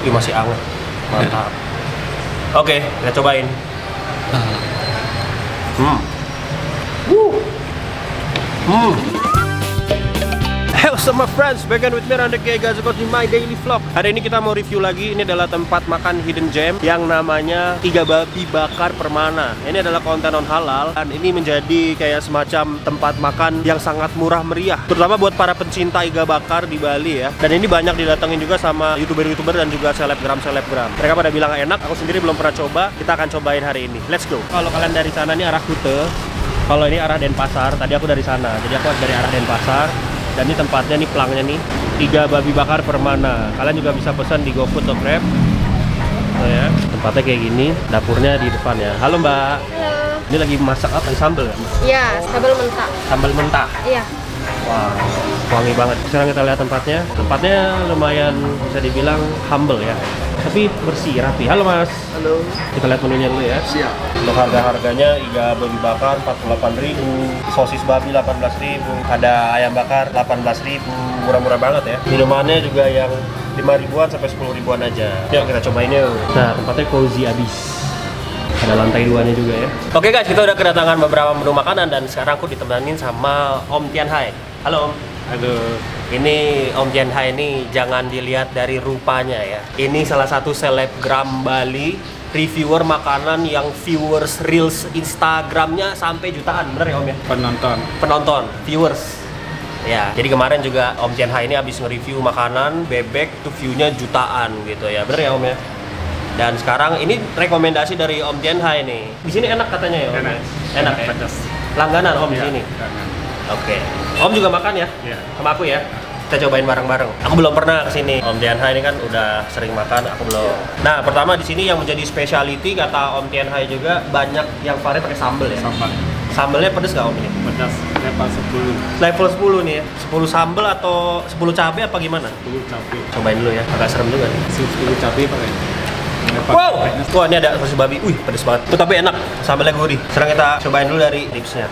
Ih, masih anget. Mantap. Oke, kita cobain. Hello semua friends, back again with me Randeke Iga Gacot di My Daily Vlog. Hari ini kita mau review lagi. Ini adalah tempat makan hidden gem yang namanya Iga Babi Bakar Permana. Ini adalah konten non halal dan ini menjadi kayak semacam tempat makan yang sangat murah meriah, terutama buat para pencinta iga bakar di Bali ya. Dan ini banyak didatengin juga sama youtuber-youtuber dan juga selebgram-selebgram. Mereka pada bilang enak, aku sendiri belum pernah coba. Kita akan cobain hari ini, let's go. Kalau kalian dari sana nih arah Kute, kalau ini arah Denpasar. Tadi aku dari sana, jadi aku dari arah Denpasar. Dan ini tempatnya nih, pelangnya nih Iga Babi Bakar Permana. Kalian juga bisa pesan di GoFood atau Grab. Oh ya, tempatnya kayak gini, dapurnya di depan ya. Halo Mbak. Halo. Ini lagi masak apa? Sambal ya? Iya, sambal mentah. Sambal mentah. Iya. Wah, wangi banget. Sekarang kita lihat tempatnya. Tempatnya lumayan bisa dibilang humble ya. Tapi bersih, rapi. Halo Mas. Halo. Kita lihat menunya dulu ya. Siap. Untuk harga-harganya iga babi bakar 48.000, sosis babi 18.000, ada ayam bakar 18.000, murah-murah banget ya. Minumannya juga yang 5.000-an sampai 10.000-an aja. Yuk kita cobain yuk. Nah, tempatnya cozy abis. Ada lantai duanya juga ya. Oke guys, kita udah kedatangan beberapa menu makanan dan sekarang aku ditemenin sama Om Tian Hai. Halo Om. Halo. Ini Om Tian Hai ini jangan dilihat dari rupanya ya. Ini salah satu selebgram Bali, reviewer makanan yang viewers reels Instagramnya sampai jutaan, bener ya Om ya? Penonton, viewers. Ya, jadi kemarin juga Om Tian Hai ini habis nge-review makanan bebek tuh view-nya jutaan gitu ya, bener ya Om ya? Dan sekarang ini rekomendasi dari Om Tian Hai nih. Di sini enak katanya ya Om. Enak ya? Pedas. Langganan Om di sini. Oke. Om juga makan ya? Iya. Sama aku ya? Kita cobain bareng-bareng. Aku belum pernah kesini. Om Tian Hai ini kan udah sering makan, aku belum. Nah, pertama di sini yang menjadi speciality kata Om Tian Hai juga banyak yang varian pakai sambal ya. Sambal. Sambalnya pedes nggak Om ini? Pedas. Level 10. Level 10 nih ya. 10 sambal atau 10 cabai apa gimana? 10 cabai. Cobain dulu ya. Agak serem juga nih. 10 cabai pakai. Wow. Wah, ini ada sosis babi. Wih, pedes banget. Tuh, tapi enak. Sambalnya gurih. Sekarang kita cobain dulu dari tipsnya.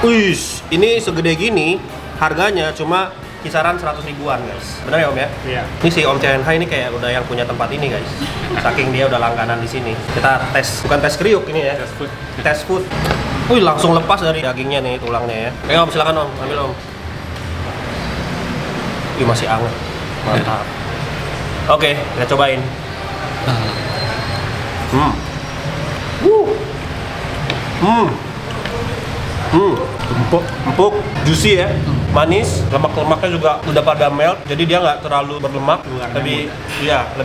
Uish, ini segede gini, harganya cuma kisaran 100 ribuan guys. Bener ya Om ya? Iya. Ini si Om Tian Hai ini kayak udah yang punya tempat ini guys. Saking dia udah langganan di sini. Kita tes, bukan tes kriuk ini ya. Tes food. Tes food. Wih, langsung lepas dari dagingnya nih, tulangnya ya. Ayo Om, silakan Om, ambil Om. Wih, masih anget. Mantap. Oke, kita cobain. Empuk, juicy ya, manis, lemak-lemaknya juga udah pada melt, jadi dia nggak terlalu berlemak, lebih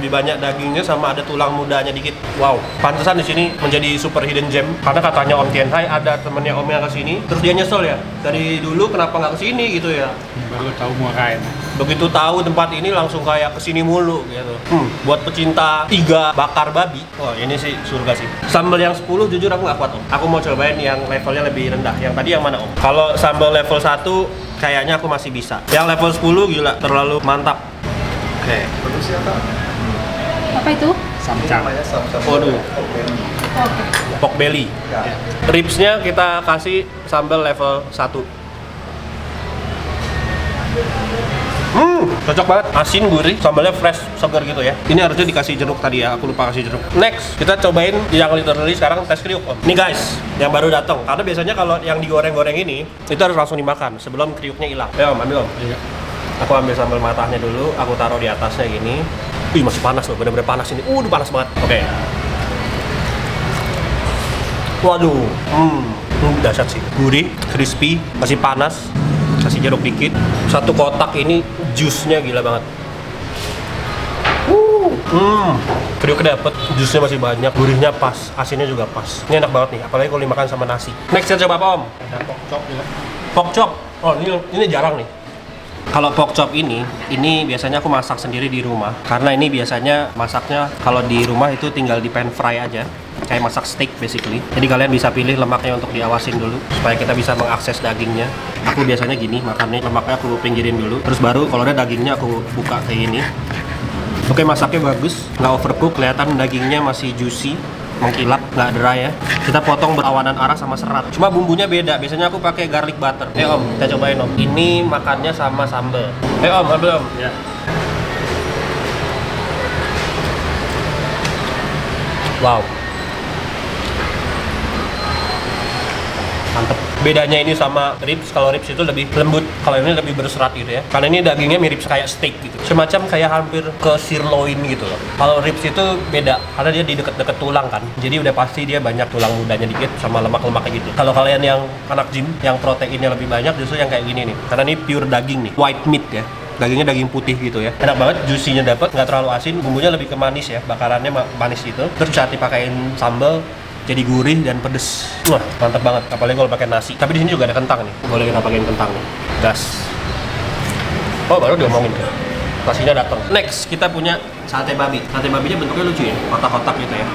banyak dagingnya sama ada tulang mudanya dikit. Wow, pantesan di sini menjadi super hidden gem karena katanya Om Tian Hai ada temennya Om yang kesini, terus dia nyesel ya dari dulu kenapa nggak kesini gitu ya. Baru tahu mau kain. Begitu tahu tempat ini langsung kayak kesini mulu gitu. Buat pecinta iga bakar babi, wah ini sih surga sih. Sambal yang 10 jujur aku nggak kuat Om. Aku mau cobain yang levelnya lebih rendah. Yang tadi yang mana Om? Kalau sambal level 1 kayaknya aku masih bisa. Yang level 10 gila, terlalu mantap. Oke. Apa itu? Samcang. Waduh. Pork belly. Ribsnya kita kasih sambal level 1. Cocok banget. Asin, gurih, sambalnya fresh, segar gitu ya. Ini harusnya dikasih jeruk tadi ya, aku lupa kasih jeruk. Next, kita cobain yang literally sekarang tes kriuk Om. Nih guys, yang baru datang. Karena biasanya kalau yang digoreng-goreng ini, itu harus langsung dimakan sebelum kriuknya hilang. Ya Om, ambil Om. Iya. Aku ambil sambal matahnya dulu, aku taruh di atasnya gini. Wih, masih panas loh, bener-bener panas ini. Udah panas banget. Oke. Waduh. Dahsyat sih. Gurih, crispy, masih panas. Kasih jeruk dikit. Satu kotak ini jusnya gila banget. Kriuknya dapet, jusnya masih banyak, gurihnya pas, asinnya juga pas. Ini enak banget nih, apalagi kalau dimakan sama nasi. Next kita coba apa Om? Ada pokcop juga. Pokcop? Oh ini jarang nih. Kalau pokcop ini biasanya aku masak sendiri di rumah. Karena ini biasanya masaknya kalau di rumah itu tinggal di pan fry aja. Kayak masak steak basically. Jadi kalian bisa pilih lemaknya untuk diawasin dulu supaya kita bisa mengakses dagingnya. Aku biasanya gini makannya, lemaknya aku pinggirin dulu, terus baru kalau ada dagingnya aku buka kayak ini. Oke, masaknya bagus, nggak overcook, kelihatan dagingnya masih juicy, mengkilap, nggak dera ya. Kita potong berawanan arah sama serat, cuma bumbunya beda. Biasanya aku pakai garlic butter. Om, kita cobain Om. Ini makannya sama sambal. Om, ambil Om. Ya. Wow, mantep. Bedanya ini sama ribs, kalau ribs itu lebih lembut, kalau ini lebih berserat gitu ya. Karena ini dagingnya mirip kayak steak gitu, semacam kayak hampir ke sirloin gitu loh. Kalau ribs itu beda, karena dia di deket-deket tulang kan, jadi udah pasti dia banyak tulang mudanya dikit sama lemak-lemaknya gitu. Kalau kalian yang anak gym, yang proteinnya lebih banyak, justru yang kayak gini nih, karena ini pure daging nih, white meat ya. Dagingnya daging putih gitu ya, enak banget, juicy-nya dapet, nggak terlalu asin, bumbunya lebih ke manis ya, bakarannya manis gitu. Terus saat dipakein sambal, jadi gurih dan pedes. Wah, mantep banget, apalagi kalau pakai nasi. Tapi di sini juga ada kentang nih, boleh kita pakein kentang nih. Gas. Oh, baru diomongin ya, nasinya datang. Next, kita punya sate babi. Sate babinya bentuknya lucu ya, kotak-kotak gitu ya,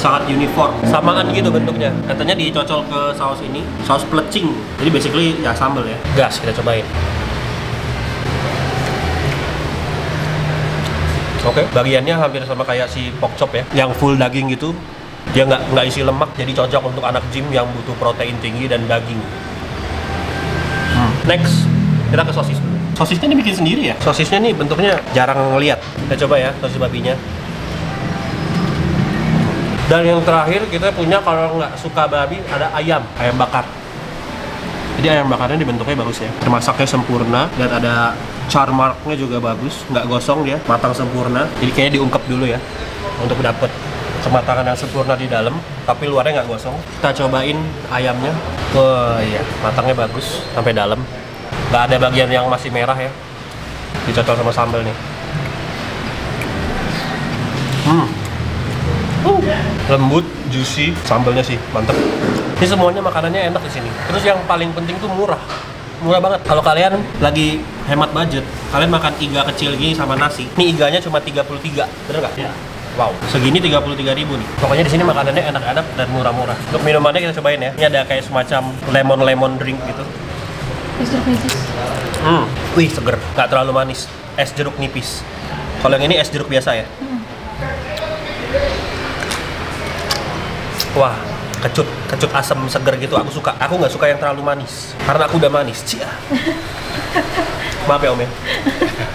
sangat uniform, samaan gitu bentuknya. Katanya dicocol ke saus ini, saus pelecing. Jadi basically ya sambal ya. Gas, kita cobain. Oke, bagiannya hampir sama kayak si pokchop ya, yang full daging gitu. Dia nggak isi lemak, jadi cocok untuk anak gym yang butuh protein tinggi dan daging. Next, kita ke sosis dulu. Sosisnya dibikin sendiri ya? Sosisnya nih bentuknya jarang ngeliat. Kita coba ya, sosis babinya. Dan yang terakhir kita punya, kalau nggak suka babi, ada ayam. Ayam bakar. Jadi ayam bakarnya dibentuknya bagus ya, termasaknya sempurna. Dan ada char marknya juga bagus, nggak gosong dia, matang sempurna. Jadi kayaknya diungkep dulu ya, untuk dapet kematangan yang sempurna di dalam, tapi luarnya nggak gosong. Kita cobain ayamnya. Wah, iya, matangnya bagus sampai dalam. Nggak ada bagian yang masih merah ya. Dicocol sama sambal nih. Lembut, juicy, sambalnya sih mantep. Ini semuanya makanannya enak di sini. Terus yang paling penting tuh murah. Murah banget. Kalau kalian lagi hemat budget, kalian makan iga kecil gini sama nasi. Ini iganya cuma 33, bener nggak? Ya. Wow, segini 33.000 nih. Pokoknya di sini makanannya enak-enak dan murah-murah. Untuk minumannya kita cobain ya. Ini ada kayak semacam lemon drink gitu. Es jeruk nipis. Wih, seger. Nggak terlalu manis. Es jeruk nipis. Kalau yang ini es jeruk biasa ya. Wah, kecut asam seger gitu. Aku suka. Aku nggak suka yang terlalu manis. Karena aku udah manis. Cia. Maaf ya Om ya.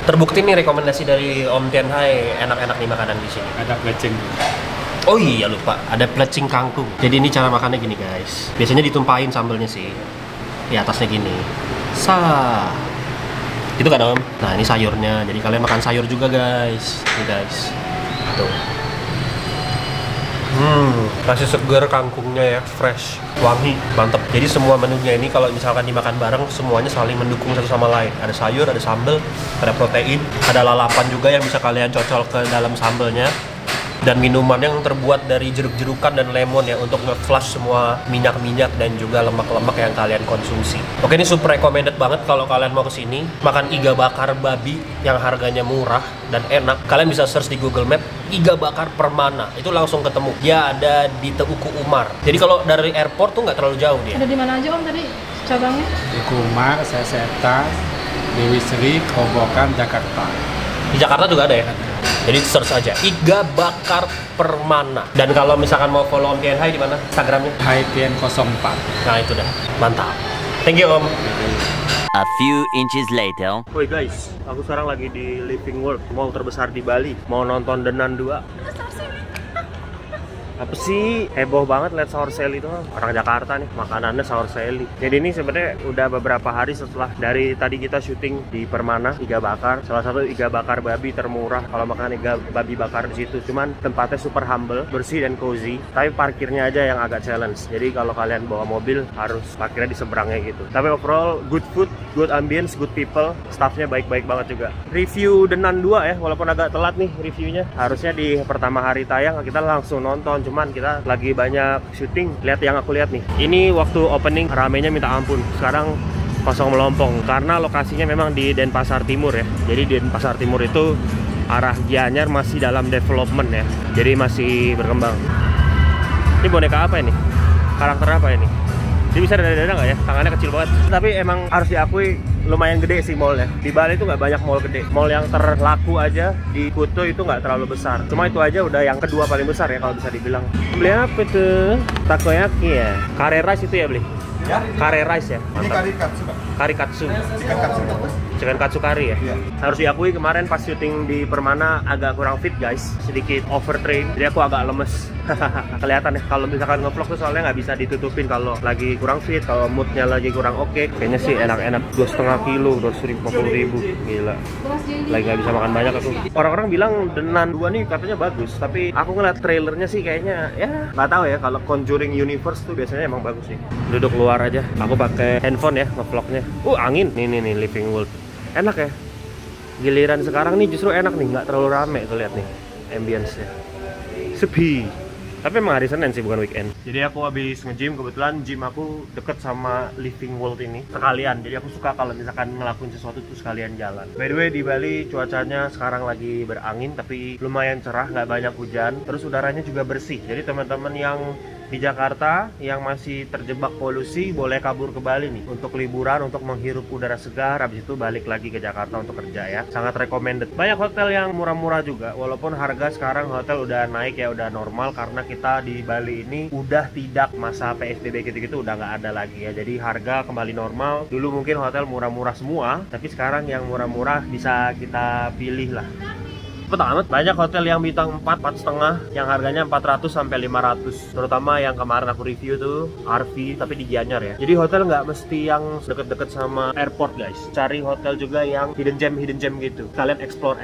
Terbukti nih rekomendasi dari Om Tian Hai, enak-enak nih makanan di sini. Ada pelecing. Oh iya lupa, ada pelecing kangkung. Jadi ini cara makannya gini guys. Biasanya ditumpahin sambalnya sih. Di atasnya gini. Sa. Itu kan Om. Nah, ini sayurnya. Jadi kalian makan sayur juga guys. Ini guys. Tuh. Nasi seger, kangkungnya ya, fresh, wangi, mantep. Jadi semua menunya ini kalau misalkan dimakan bareng, semuanya saling mendukung satu sama lain. Ada sayur, ada sambal, ada protein, ada lalapan juga yang bisa kalian cocol ke dalam sambalnya. Dan minuman yang terbuat dari jeruk-jerukan dan lemon ya, untuk nge-flush semua minyak-minyak dan juga lemak-lemak yang kalian konsumsi. Oke, ini super recommended banget kalau kalian mau kesini makan iga bakar babi yang harganya murah dan enak. Kalian bisa search di Google Map Iga Bakar Permana, itu langsung ketemu. Dia ada di Teuku Umar. Jadi kalau dari airport tuh nggak terlalu jauh dia. Ada di mana aja Om tadi cabangnya? Teuku Umar, Seseta, Dewi Sri, Kobokan, Jakarta. Di Jakarta juga ada ya? Jadi search aja Iga Bakar Permana. Dan kalau misalkan mau follow Om Tian Hai di mana? Instagramnya? HaiTian04. Nah itu dah, mantap. Thank you Om. A few inches later. Woi guys, aku sekarang lagi di Living World, mall terbesar di Bali. Mau nonton Denan 2. Apa sih, heboh banget lihat Sour Sally itu. Orang Jakarta nih, makanannya Sour Sally. Jadi ini sebenarnya udah beberapa hari setelah dari tadi kita syuting di Permana, iga bakar. Salah satu iga bakar babi termurah kalau makan iga babi bakar di situ. Cuman tempatnya super humble, bersih dan cozy. Tapi parkirnya aja yang agak challenge. Jadi kalau kalian bawa mobil harus parkirnya di seberangnya gitu. Tapi overall good food, good ambience, good people. Staffnya baik-baik banget juga. Review Denan 2 ya, walaupun agak telat nih reviewnya. Harusnya di pertama hari tayang kita langsung nonton. Cuman kita lagi banyak syuting. Lihat yang aku lihat nih, ini waktu opening ramenya minta ampun. Sekarang kosong melompong karena lokasinya memang di Denpasar Timur ya. Jadi Denpasar Timur itu arah Gianyar masih dalam development ya, jadi masih berkembang. Ini boneka apa ini? Karakter apa ini? Dia bisa dada-dada nggak ya? Tangannya kecil banget. Tapi emang harus diakui lumayan gede sih mallnya. Di Bali itu nggak banyak mall gede. Mall yang terlaku aja di Kuto itu nggak terlalu besar. Cuma itu aja udah yang kedua paling besar ya kalau bisa dibilang. Beli apa tuh? Takoyaki ya? Kare rice itu ya beli? Ya. Kare rice ya? Mantap. Ini kari katsu, Pak. kari katsu. Chicken katsu. Chicken katsu kari ya? Iya. Harus diakui kemarin pas syuting di Permana agak kurang fit guys. Sedikit overtrain, jadi aku agak lemes. Kelihatan ya, kalau misalkan ngevlog tuh soalnya nggak bisa ditutupin kalau lagi kurang fit, kalau moodnya lagi kurang oke. Kayaknya sih enak-enak, 2,5 kilo, 250 ribu. Gila, lagi nggak bisa makan banyak aku. Orang-orang bilang Denan dua nih katanya bagus, tapi aku ngeliat trailernya sih kayaknya ya nggak tahu ya. Kalau Conjuring Universe tuh biasanya emang bagus sih. Duduk luar aja, aku pakai handphone ya ngevlognya. Angin, nih Living World, enak ya. Giliran sekarang nih justru enak nih, nggak terlalu rame tuh, lihat nih ambience-nya, sepi. Tapi emang hari Senin sih, bukan weekend. Jadi aku habis nge-gym, kebetulan gym aku deket sama Living World ini. Sekalian, jadi aku suka kalau misalkan ngelakuin sesuatu tuh sekalian jalan. By the way, di Bali cuacanya sekarang lagi berangin, tapi lumayan cerah, nggak banyak hujan. Terus udaranya juga bersih, jadi teman-teman yang di Jakarta yang masih terjebak polusi boleh kabur ke Bali nih untuk liburan, untuk menghirup udara segar, habis itu balik lagi ke Jakarta untuk kerja ya. Sangat recommended. Banyak hotel yang murah-murah juga, walaupun harga sekarang hotel udah naik ya, udah normal karena kita di Bali ini udah tidak masa PSBB gitu-gitu, udah nggak ada lagi ya. Jadi harga kembali normal. Dulu mungkin hotel murah-murah semua, tapi sekarang yang murah-murah bisa kita pilih lah. Amat banyak hotel yang bintang 4, 4,5 yang harganya 400 sampai 500, terutama yang kemarin aku review tuh RV tapi di Gianyar ya. Jadi hotel nggak mesti yang deket-deket sama airport guys, cari hotel juga yang hidden gem gitu. Kalian explore,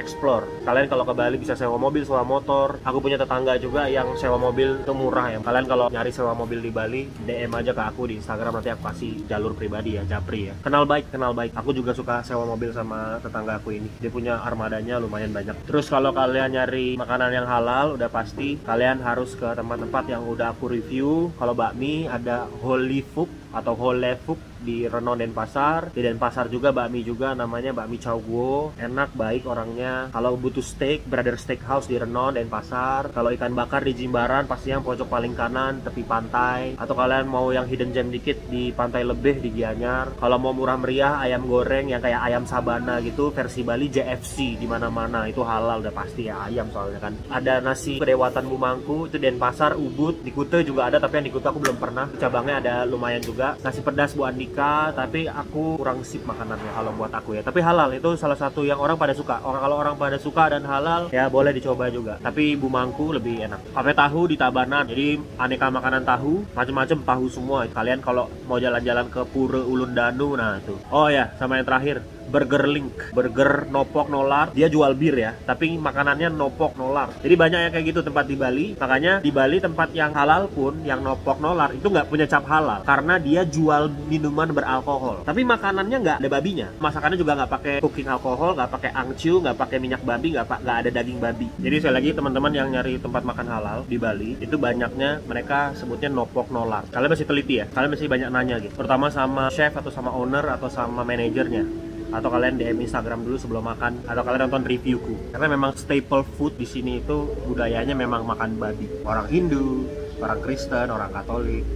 kalian kalau ke Bali bisa sewa mobil, sewa motor. Aku punya tetangga juga yang sewa mobil itu murah ya. Kalian kalau nyari sewa mobil di Bali, DM aja ke aku di Instagram, nanti aku kasih jalur pribadi ya, japri ya. Kenal baik, aku juga suka sewa mobil sama tetangga aku ini, dia punya armadanya lumayan banyak. Terus kalau kalian nyari makanan yang halal, udah pasti kalian harus ke tempat-tempat yang udah aku review. Kalau bakmi ada Holy Food atau Whole Food di Renon Denpasar. Di Denpasar juga bakmi juga, namanya bakmi Cawguo. Enak, baik orangnya. Kalau butuh steak, Brother Steakhouse di Renon Denpasar. Kalau ikan bakar di Jimbaran, pasti yang pojok paling kanan, tepi pantai. Atau kalian mau yang hidden gem dikit di Pantai Lebih di Gianyar. Kalau mau murah meriah, ayam goreng yang kayak ayam sabana gitu versi Bali, JFC di mana-mana itu halal. Pasti ya, ayam soalnya kan. Ada nasi Kedewatan Bumangku, itu Denpasar, Ubud, di Kute juga ada, tapi yang di Kute aku belum pernah. Cabangnya ada lumayan juga. Nasi Pedas Bu Andika, tapi aku kurang sip makanannya kalau buat aku ya. Tapi halal itu salah satu yang orang pada suka. Kalau orang pada suka dan halal ya boleh dicoba juga. Tapi Bumangku lebih enak. Cafe Tahu di Tabanan. Jadi aneka makanan tahu, macam-macam tahu semua. Kalian kalau mau jalan-jalan ke Pura Ulun Danu, nah itu. Oh ya, sama yang terakhir, Burger Link, burger nopok nolar. Dia jual bir ya, tapi makanannya nopok nolar. Jadi banyak yang kayak gitu tempat di Bali. Makanya di Bali tempat yang halal pun, yang nopok nolar itu nggak punya cap halal, karena dia jual minuman beralkohol. Tapi makanannya nggak ada babinya. Masakannya juga nggak pakai cooking alkohol, nggak pakai angcu, nggak pakai minyak babi, nggak ada daging babi. Jadi sekali lagi teman-teman yang nyari tempat makan halal di Bali, itu banyaknya mereka sebutnya nopok nolar. Kalian masih teliti ya, kalian masih banyak nanya gitu. Pertama sama chef atau sama owner atau sama manajernya. Atau kalian DM Instagram dulu sebelum makan, atau kalian nonton reviewku, karena memang staple food di sini itu budayanya memang makan babi. Orang Hindu, orang Kristen, orang Katolik,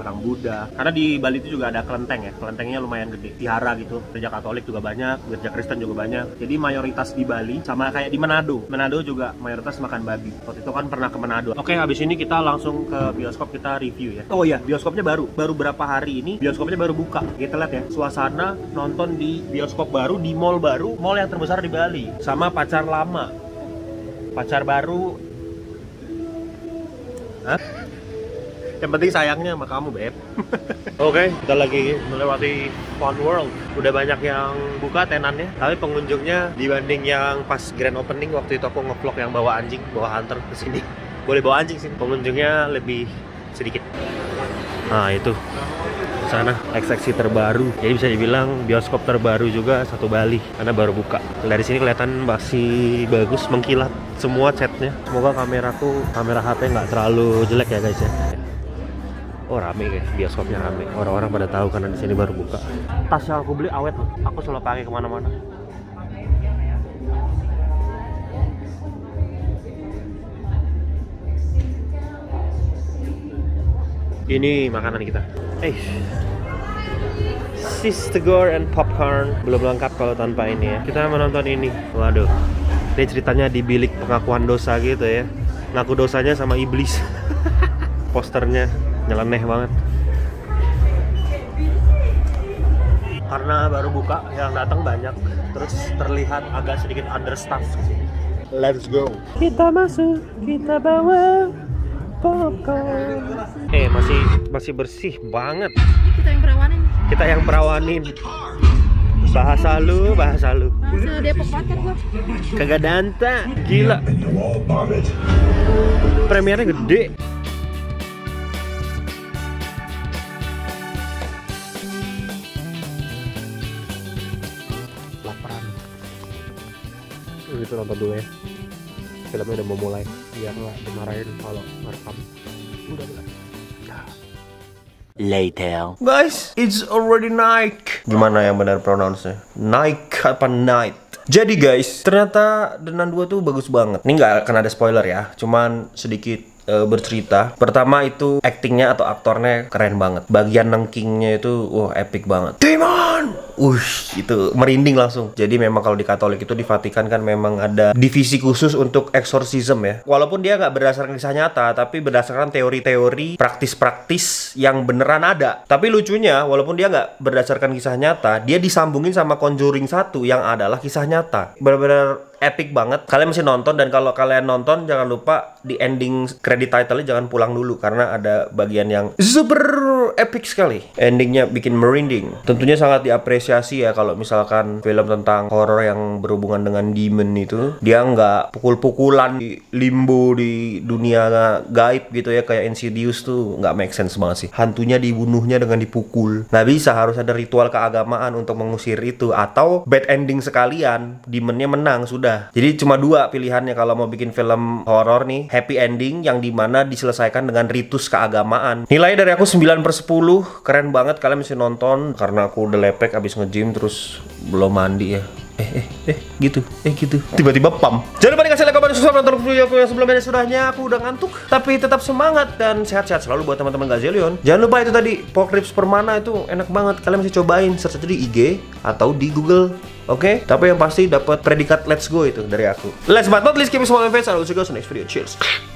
orang Buddha. Karena di Bali itu juga ada kelenteng ya, kelentengnya lumayan gede, tiara gitu. Gereja Katolik juga banyak, gereja Kristen juga banyak. Jadi mayoritas di Bali, sama kayak di Manado juga mayoritas makan babi. Waktu itu kan pernah ke Manado. Oke, habis ini kita langsung ke bioskop, kita review ya. Oh iya, bioskopnya baru berapa hari ini, bioskopnya baru buka. Kita lihat ya, suasana nonton di bioskop baru, mall yang terbesar di Bali. Sama pacar lama, pacar baru. Hah? Yang penting sayangnya sama kamu, Beb. Oke, kita lagi melewati Fun World. Udah banyak yang buka tenannya, tapi pengunjungnya dibanding yang pas grand opening. Waktu itu aku nge-vlog yang bawa anjing, bawa hunter ke sini. Boleh bawa anjing sih, pengunjungnya lebih sedikit. Nah, itu sana eksepsi terbaru, jadi bisa dibilang bioskop terbaru juga satu Bali karena baru buka. Dari sini kelihatan masih bagus, mengkilat semua catnya. Semoga kamera HP nggak terlalu jelek ya guys ya. Oh rame guys, bioskopnya rame. Orang-orang pada tahu karena di sini baru buka. Tas yang aku beli awet loh. Aku selalu pakai kemana-mana. Ini makanan kita. Sistegor and popcorn. Belum lengkap kalau tanpa ini ya. Kita menonton ini. Waduh. Ini ceritanya di bilik pengakuan dosa gitu ya. Ngaku dosanya sama iblis. Posternya nyeleneh banget. karena baru buka, yang datang banyak, terus terlihat agak sedikit understaffed. Let's go. Kita masuk, kita bawa popcorn. Masih bersih banget. Kita yang perawanin. Bahasa lu. Bahasa Depok banget gua. Kagak danta, gila. Premiernya gede. Laparan. Itu nonton dulu ya. Filmnya udah mau mulai. Biar nggak dimarahin kalau merekam. Udah mulai. Later. Guys, it's already night. Gimana yang benar pronounce-nya? Night apa night? Jadi guys, ternyata Denan 2 tuh bagus banget. Ini nggak akan ada spoiler ya, cuman sedikit bercerita. Pertama itu actingnya atau aktornya keren banget. Bagian nengkingnya itu epic banget. Demon! Itu merinding langsung. Jadi memang kalau di Katolik itu di Vatikan kan memang ada divisi khusus untuk exorcism ya. Walaupun dia nggak berdasarkan kisah nyata, tapi berdasarkan teori-teori, praktis-praktis yang beneran ada. Tapi lucunya, walaupun dia nggak berdasarkan kisah nyata, dia disambungin sama Conjuring 1 yang adalah kisah nyata. Bener-bener epic banget. Kalian mesti nonton, dan kalau kalian nonton jangan lupa di ending credit title-nya jangan pulang dulu karena ada bagian yang super epic sekali. Endingnya bikin merinding. Tentunya sangat diapresiasi ya kalau misalkan film tentang horor yang berhubungan dengan demon itu dia nggak pukul-pukulan di limbo di dunia gaib gitu ya, kayak Insidious tuh nggak make sense banget sih. Hantunya dibunuhnya dengan dipukul. Nggak bisa, harus ada ritual keagamaan untuk mengusir itu, atau bad ending sekalian, demonnya menang sudah. Jadi cuma dua pilihannya kalau mau bikin film horor nih, happy ending yang dimana diselesaikan dengan ritus keagamaan. Nilai dari aku 9/10, keren banget, kalian mesti nonton. Karena aku udah lepek abis nge-gym terus belum mandi ya. Gitu. Tiba-tiba pam. Jangan lupa dikasih like, komen, subscribe, nonton video-video yang sebelumnya dan sudahnya. Aku udah ngantuk, tapi tetap semangat dan sehat-sehat selalu buat teman-teman Gazillion. Jangan lupa itu tadi, pork ribs Permana itu enak banget. Kalian mesti cobain, search aja di IG atau di Google. Oke? Tapi yang pasti dapat predikat let's go itu dari aku. Last but not least, keep smiling face. I'll see you guys in the next video. Cheers.